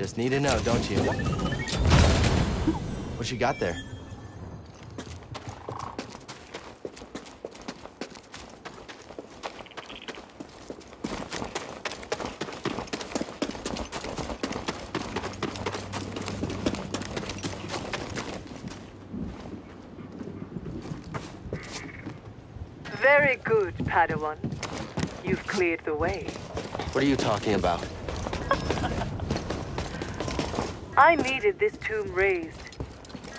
Just need to know, don't you? What you got there? Very good, Padawan. You've cleared the way. What are you talking about? I needed this tomb raised.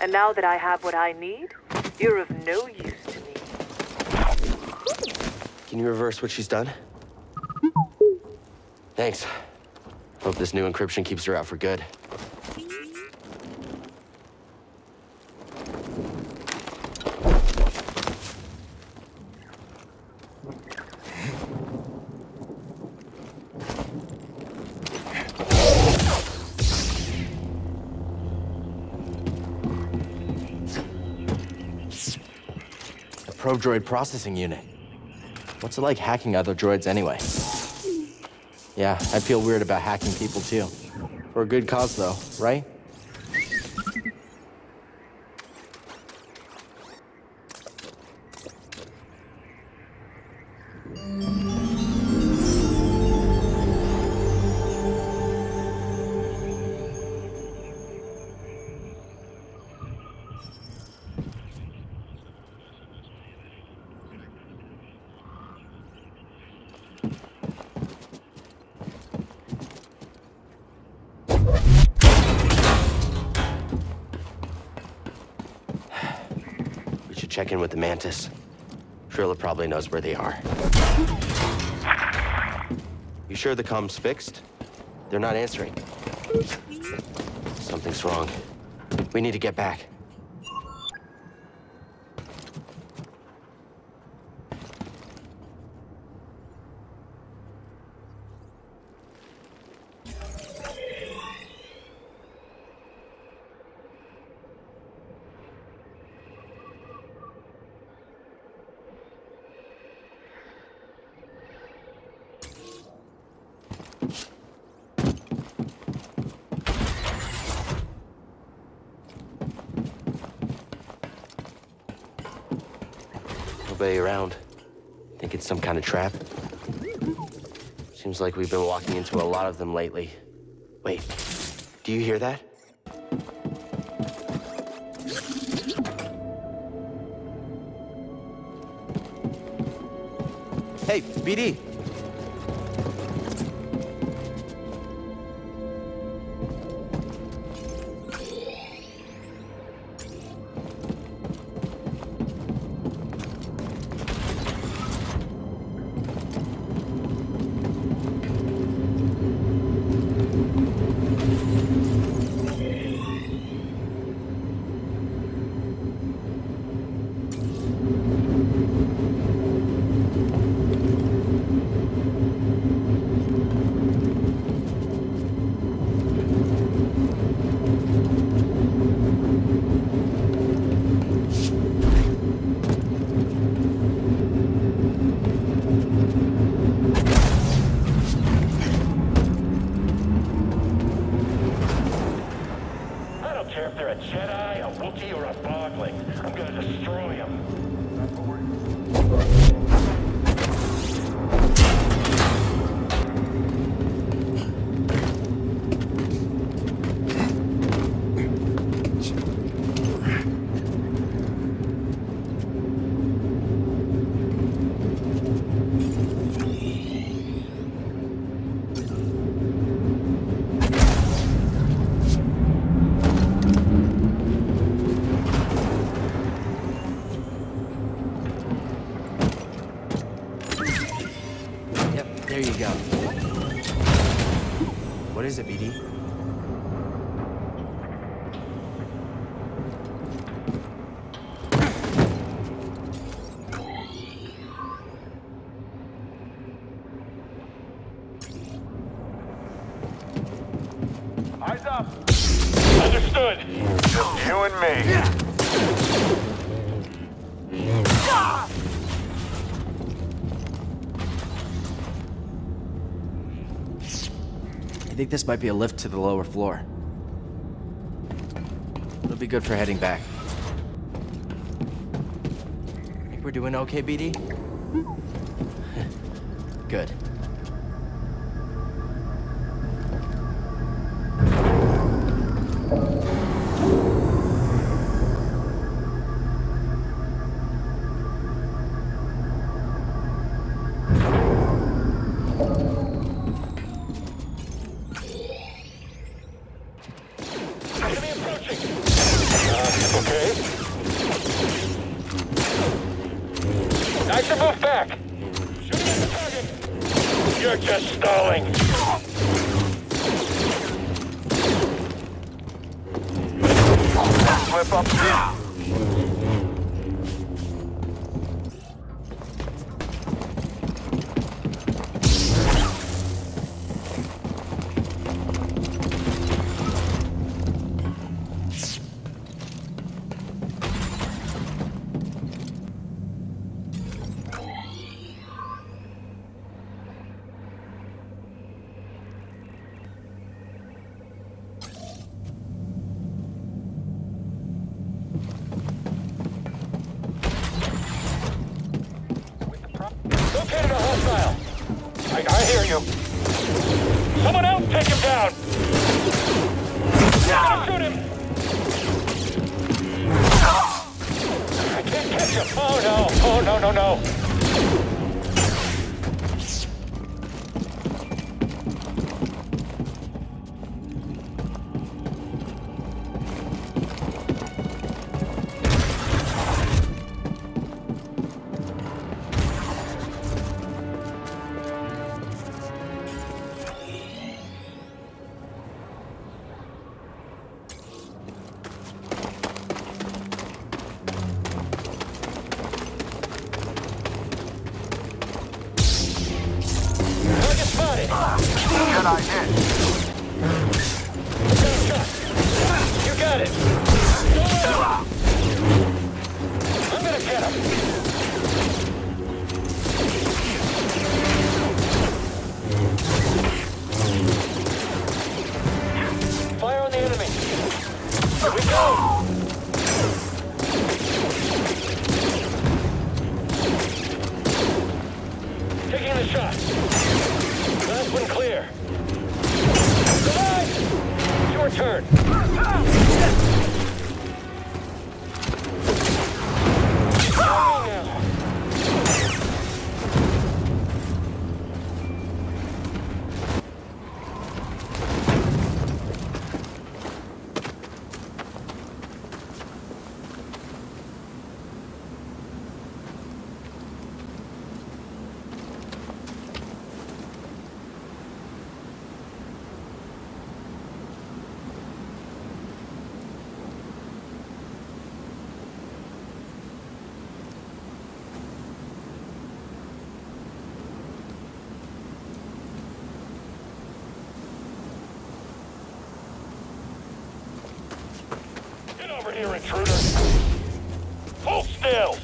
And now that I have what I need, you're of no use to me. Can you reverse what she's done? Thanks. Hope this new encryption keeps her out for good. Droid processing unit. What's it like hacking other droids anyway? Yeah, I feel weird about hacking people too. For a good cause though, right? Check in with the Mantis. Trilla probably knows where they are. You sure the comms fixed? They're not answering. Something's wrong. We need to get back. Around. Think it's some kind of trap? Seems like we've been walking into a lot of them lately. Wait, do you hear that? Hey, BD! What is it, BD? Eyes up! Understood! Just you and me. I think this might be a lift to the lower floor. It'll be good for heading back. We're doing okay, BD? Good. Here, intruder. Hold still.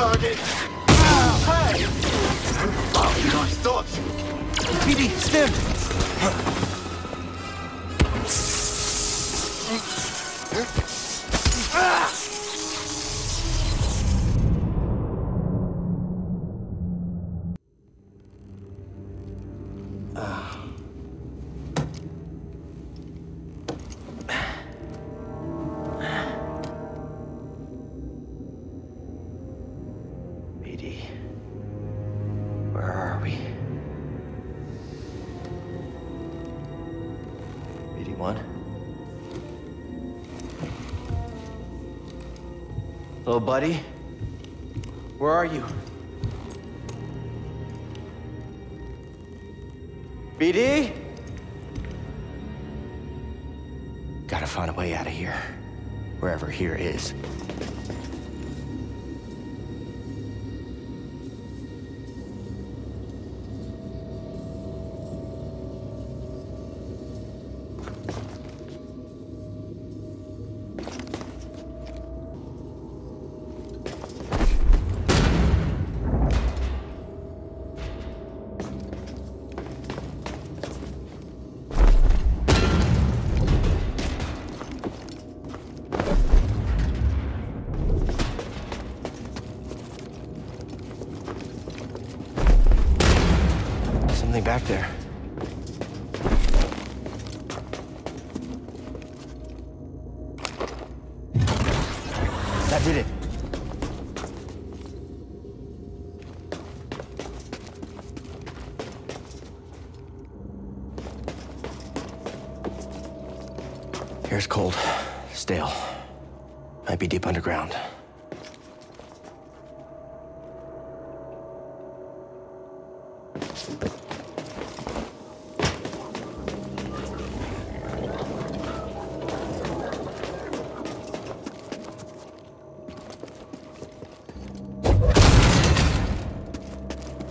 target. Hey! Nice dodge. PD, stim. Hello, buddy. Where are you? BD? Gotta find a way out of here. Wherever here is. Back there. That did it. Air's cold, stale. Might be deep underground.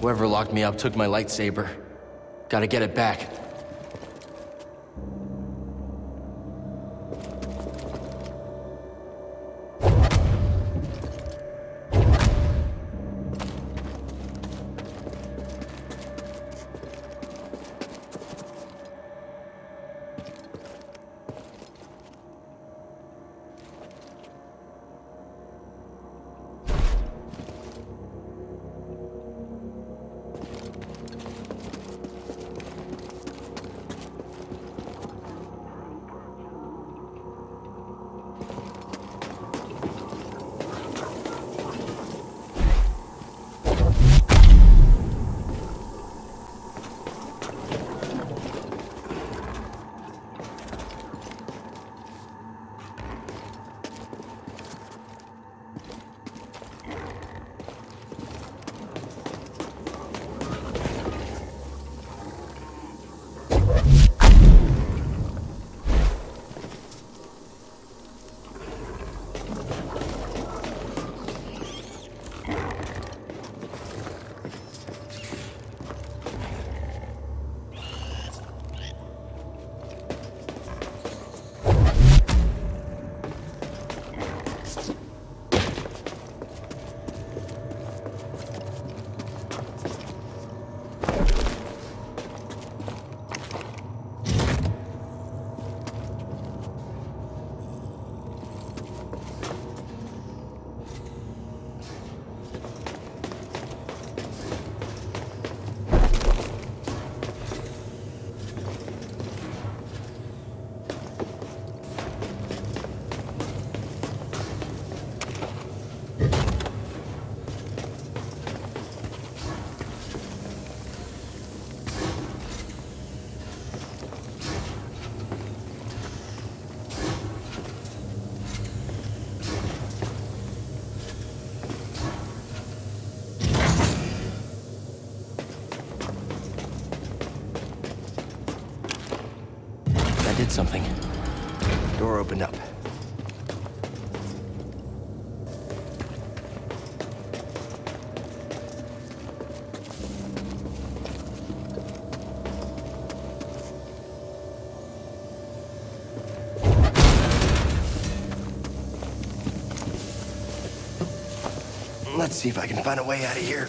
Whoever locked me up took my lightsaber. Gotta get it back. Something. Door opened up. Let's see if I can find a way out of here.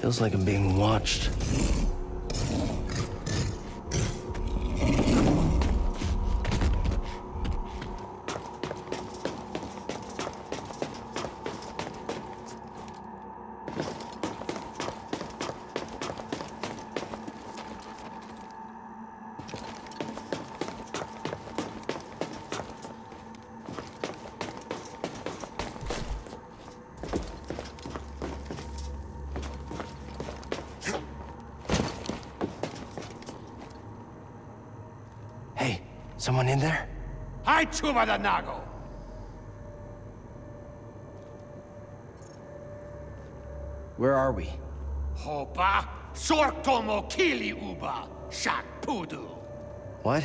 Feels like I'm being watched. Someone in there? I chuba the Nago! Where are we? Hopa, Sorktomo Kili Uba, Shak Pudu. What?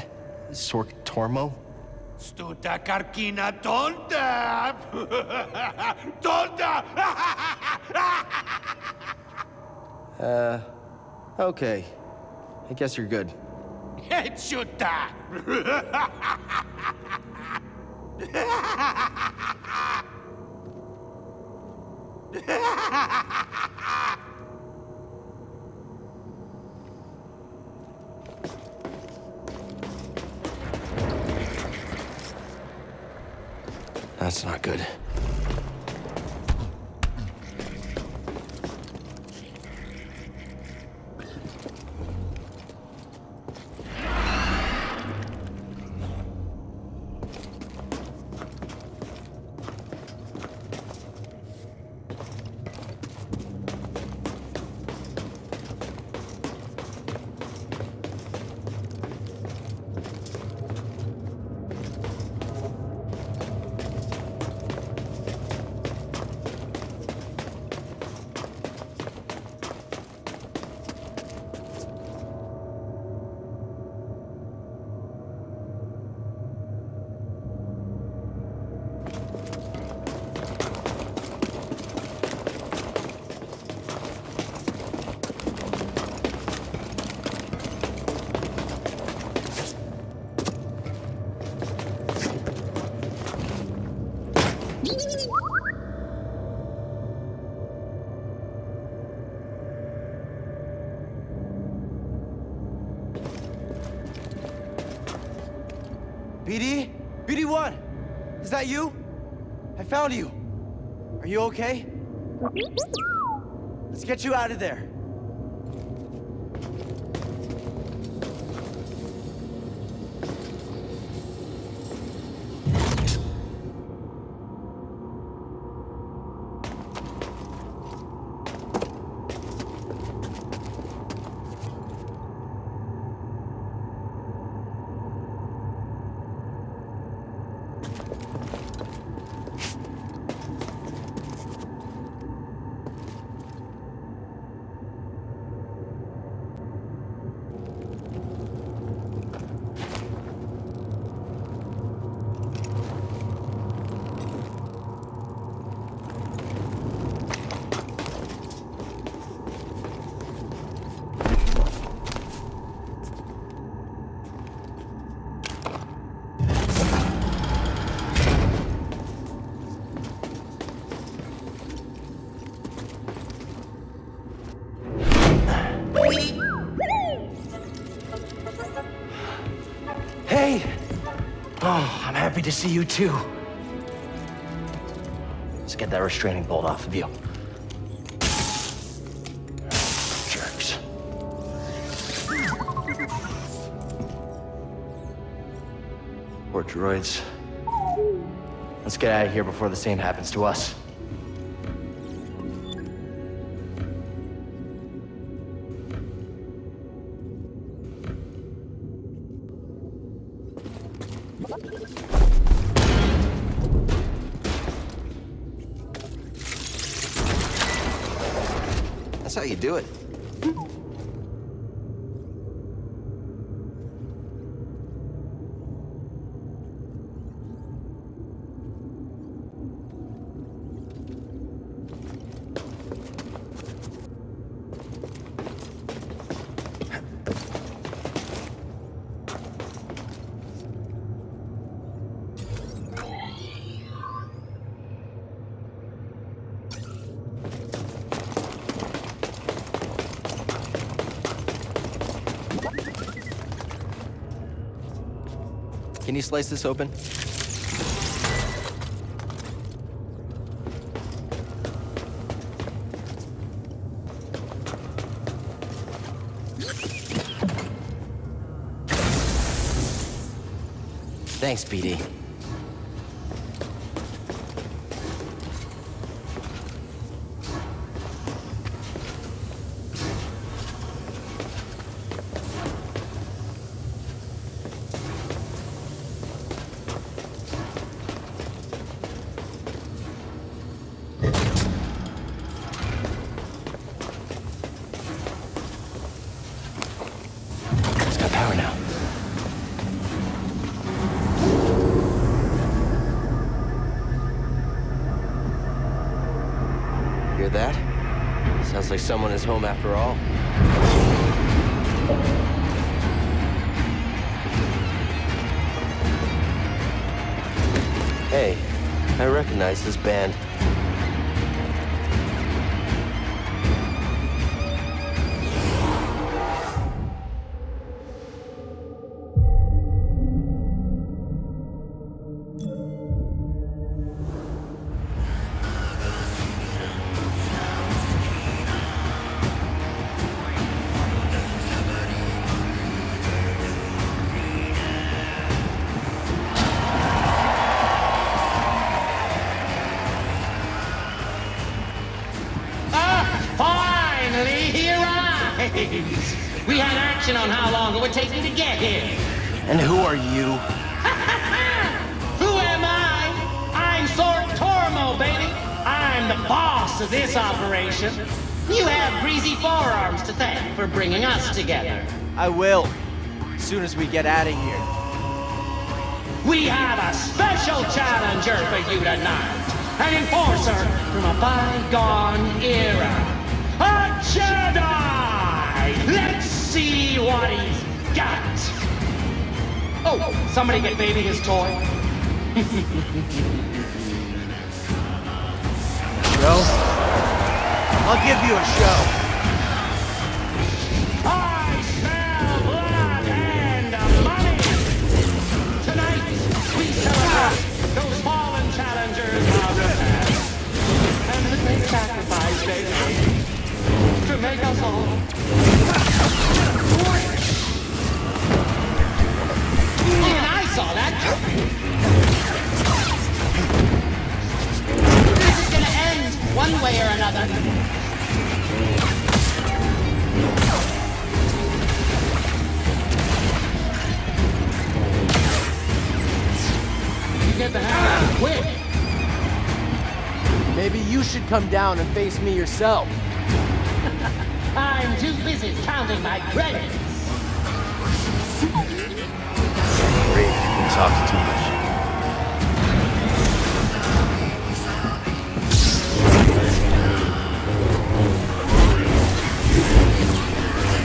Sorktormo? Stuta Karkina Donda! Donda! Okay. I guess you're good. Chuta! That's not good. BD? BD1! Is that you? I found you! Are you okay? Let's get you out of there! To see you too. Let's get that restraining bolt off of you. Jerks. Poor droids. Let's get out of here before the same happens to us. That's how you do it. Can you slice this open? Thanks, BD. Like someone is home after all. Hey, I recognize this band. We had action on how long it would take me to get here. And who are you? Who am I? I'm Sort Tormo, baby. I'm the boss of this operation. You have greasy forearms to thank for bringing us together. I will, as soon as we get out of here. We have a special challenger for you tonight. An enforcer from a bygone era. A Jedi! Let's see what he's got! Oh, somebody get baby his toy. Show? I'll give you a show. I smell blood and money! Tonight, we celebrate those fallen challengers of the past. And the big sacrifice they made to make us all. Man, I saw that coming. This is gonna end one way or another. You get the hammer quick. Maybe you should come down and face me yourself. I'm too busy counting my credits. Great, you've been talking too much.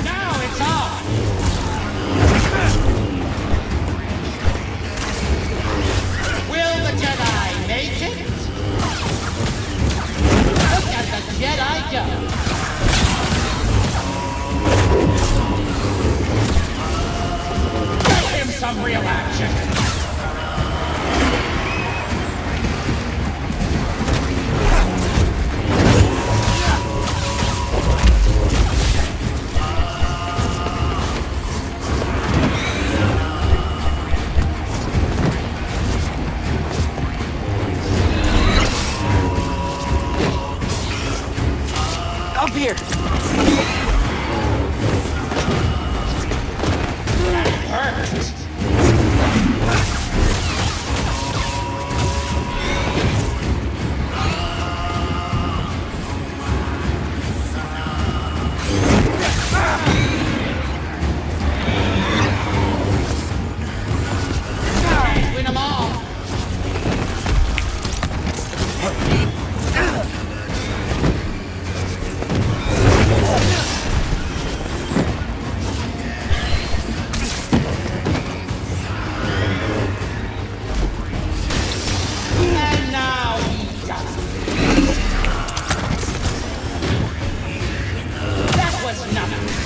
Now it's on! Will the Jedi make it? Look at the Jedi go! Some real action.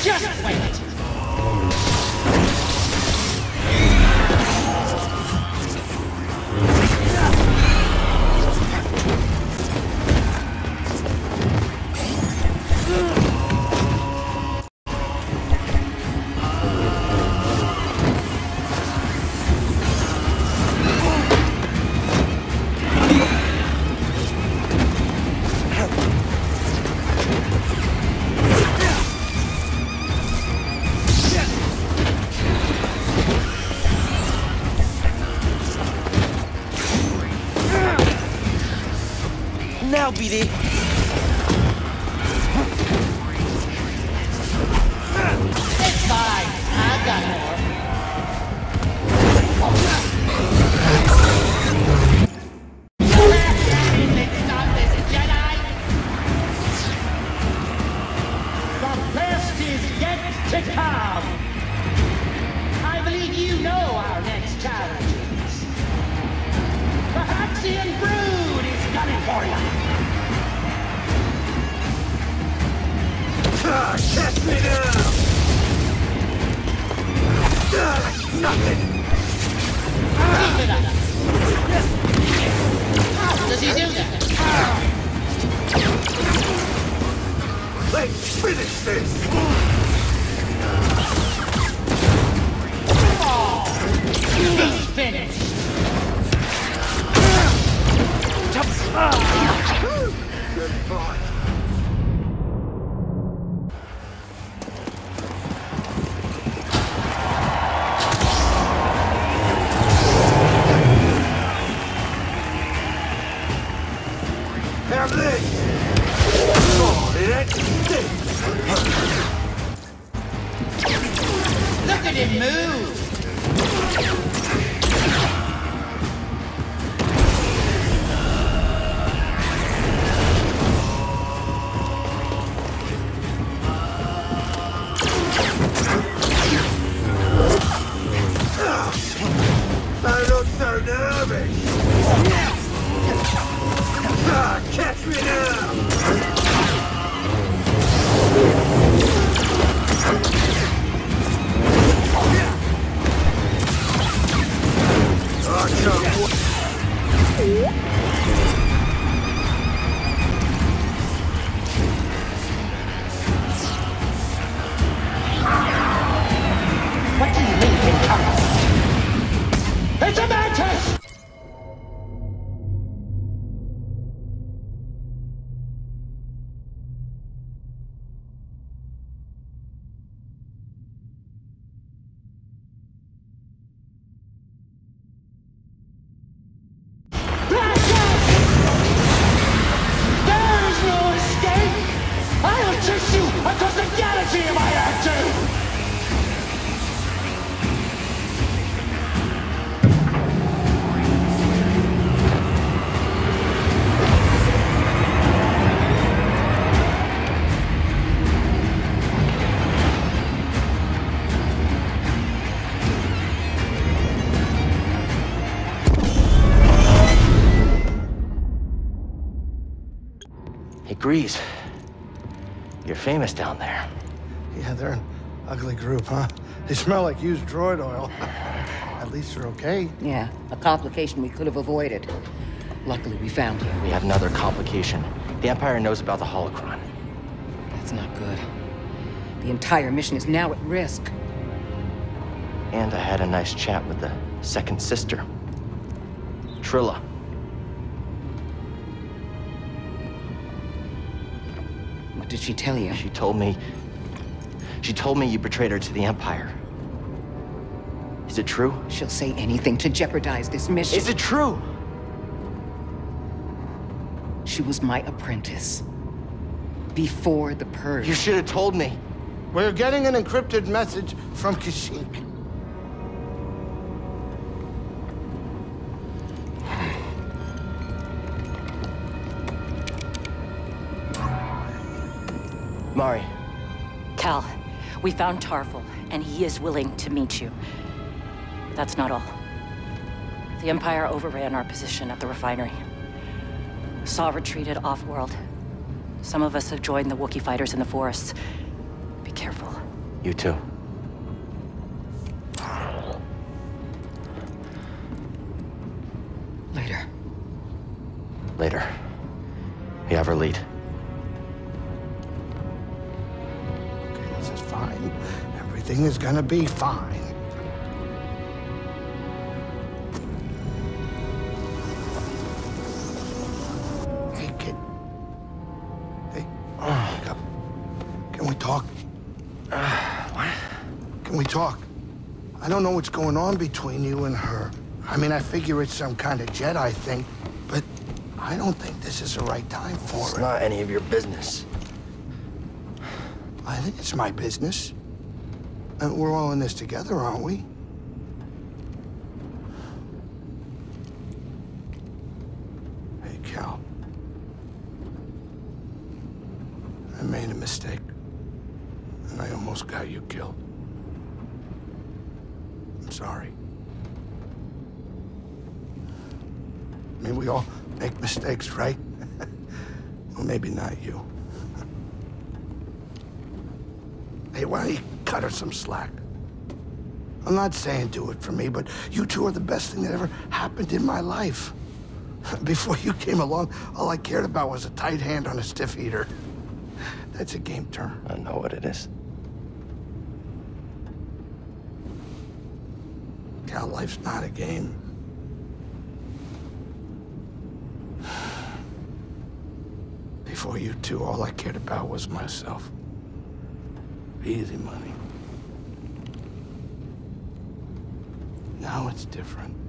Just wait! Now, BD. It's fine. I've got more. The last time they stopped as a Jedi. The best is yet to come. I believe you know our next challenge is. The Haxian Brood is coming for you. Catch me now! Nothing! Keep it up! How does he do that? Let's finish this! Oh, he's finished! Goodbye! Grease, you're famous down there. Yeah, they're an ugly group, huh? They smell like used droid oil. At least they're okay. Yeah, a complication we could have avoided. Luckily, we found you. We have another complication. The Empire knows about the Holocron. That's not good. The entire mission is now at risk. And I had a nice chat with the Second Sister, Trilla. Did she tell you? She told me you betrayed her to the Empire. Is it true? She'll say anything to jeopardize this mission. Is it true? She was my apprentice. Before the purge. You should have told me. We're getting an encrypted message from Kashyyyk. Mari. Cal, we found Tarful, and he is willing to meet you. That's not all. The Empire overran our position at the refinery. Saw retreated off-world. Some of us have joined the Wookiee fighters in the forests. Be careful. You too. Later. Later. We have our lead. Okay, this is fine. Everything is gonna be fine. I don't know what's going on between you and her. I mean, I figure it's some kind of Jedi thing, but I don't think this is the right time for it. It's not any of your business. I think it's my business. And we're all in this together, aren't we? Hey, Cal. I made a mistake, and I almost got you killed. Sorry. I mean, we all make mistakes, right? Well, maybe not you. Hey, why don't you cut her some slack? I'm not saying do it for me, but you two are the best thing that ever happened in my life. Before you came along, all I cared about was a tight hand on a stiff eater. That's a game term. I know what it is. Cal, life's not a game. Before you two, all I cared about was myself. Easy money. Now it's different.